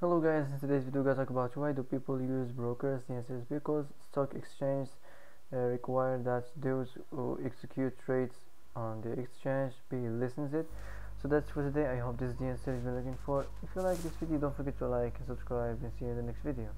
Hello guys, in today's video guys talk about why do people use brokers. The answer is because stock exchanges require that those who execute trades on the exchange be licensed. So that's for today. I hope this is the answer you've been looking for. If you like this video, don't forget to like and subscribe, and see you in the next video.